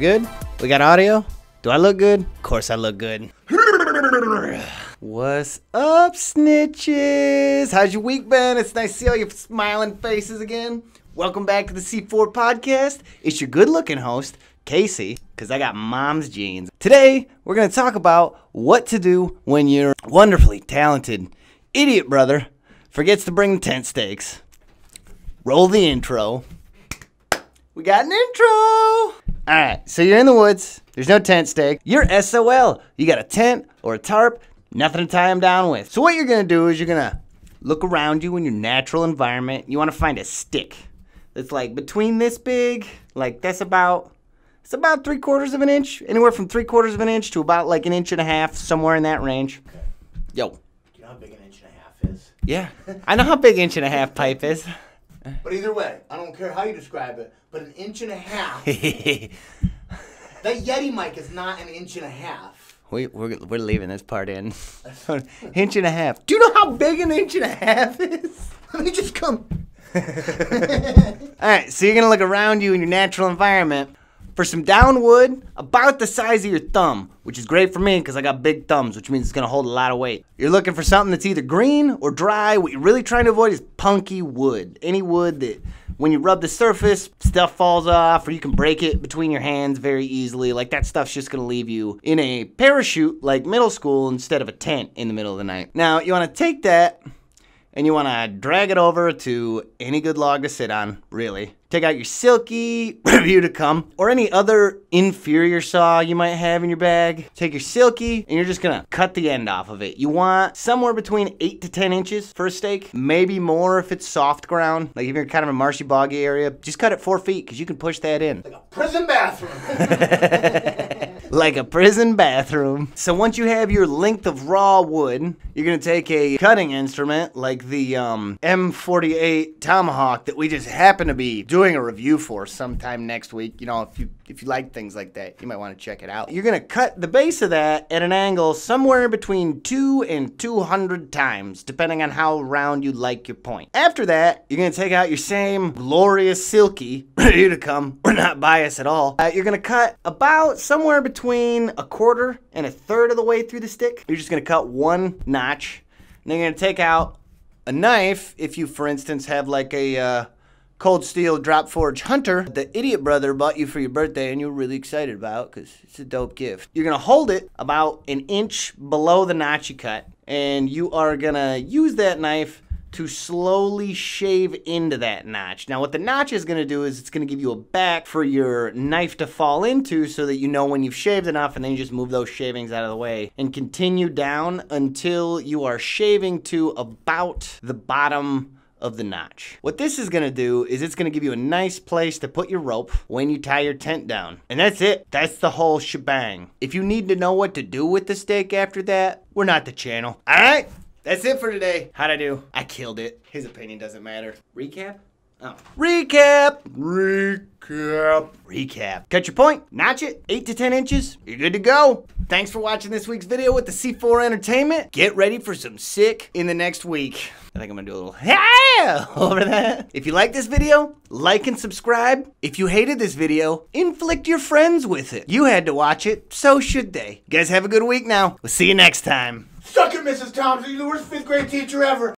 we good? We got audio? Do I look good? Of course I look good. What's up, snitches? How's your week been? It's nice to see all your smiling faces again. Welcome back to the C4 Podcast. It's your good-looking host, Casey, because I got mom's jeans. Today, we're going to talk about what to do when your wonderfully talented idiot brother forgets to bring the tent stakes. Roll the intro. We got an intro! All right, so you're in the woods. There's no tent stake. You're SOL. You got a tent or a tarp, nothing to tie him down with. So what you're going to do is you're going to look around you in your natural environment. You want to find a stick that's like between this big, like that's about... It's about 3/4 of an inch, anywhere from 3/4 of an inch to about like 1.5 inches, somewhere in that range. Okay. Yo. Do you know how big 1.5 inches is? Yeah, I know how big 1.5 inch pipe is. But either way, I don't care how you describe it, but 1.5 inches. That Yeti mic is not 1.5 inches. We're leaving this part in. 1.5 inches. Do you know how big 1.5 inches is? Let me just come. All right, so you're gonna look around you in your natural environment for some down wood about the size of your thumb, which is great for me because I got big thumbs, which means it's gonna hold a lot of weight. You're looking for something that's either green or dry. What you're really trying to avoid is punky wood. Any wood that when you rub the surface, stuff falls off, or you can break it between your hands very easily. Like that stuff's just gonna leave you in a parachute like middle school instead of a tent in the middle of the night. Now you wanna take that and you wanna drag it over to any good log to sit on, really. Take out your Silky, review to come, or any other inferior saw you might have in your bag. Take your Silky, and you're just gonna cut the end off of it. You want somewhere between 8 to 10 inches for a stake, maybe more if it's soft ground. Like if you're kind of a marshy, boggy area, just cut it 4 feet, because you can push that in. Like a prison bathroom. Like a prison bathroom. So once you have your length of raw wood, you're gonna take a cutting instrument like the M48 Tomahawk that we just happen to be doing a review for sometime next week. You know, if you like things like that, you might want to check it out. You're gonna cut the base of that at an angle somewhere between 2 and 200 times, depending on how round you like your point. After that, you're gonna take out your same glorious Silky, ready to come. We're not biased at all. You're gonna cut about somewhere between 1/4 and 1/3 of the way through the stick. You're just gonna cut one notch, and then you're gonna take out a knife. If you, for instance, have like a Cold Steel Drop Forge Hunter, the idiot brother bought you for your birthday and you're really excited about because it's a dope gift. You're gonna hold it about 1 inch below the notch you cut, and you are gonna use that knife to slowly shave into that notch. Now what the notch is gonna do is it's gonna give you a back for your knife to fall into so that you know when you've shaved enough, and then you just move those shavings out of the way and continue down until you are shaving to about the bottom of the notch. What this is gonna do is it's gonna give you a nice place to put your rope when you tie your tent down. And that's it. That's the whole shebang. If you need to know what to do with the stake after that, we're not the channel. All right, that's it for today. How'd I do? I killed it. His opinion doesn't matter. Recap? Oh. Recap! Recap! Recap. Cut your point, notch it, 8 to 10 inches, you're good to go. Thanks for watching this week's video with the C4 Entertainment. Get ready for some sick in the next week. I think I'm gonna do a little hey over that. If you like this video, like and subscribe. If you hated this video, inflict your friends with it. You had to watch it, so should they. You guys have a good week now. We'll see you next time. Suck it, Mrs. Thompson, you're the worst 5th grade teacher ever.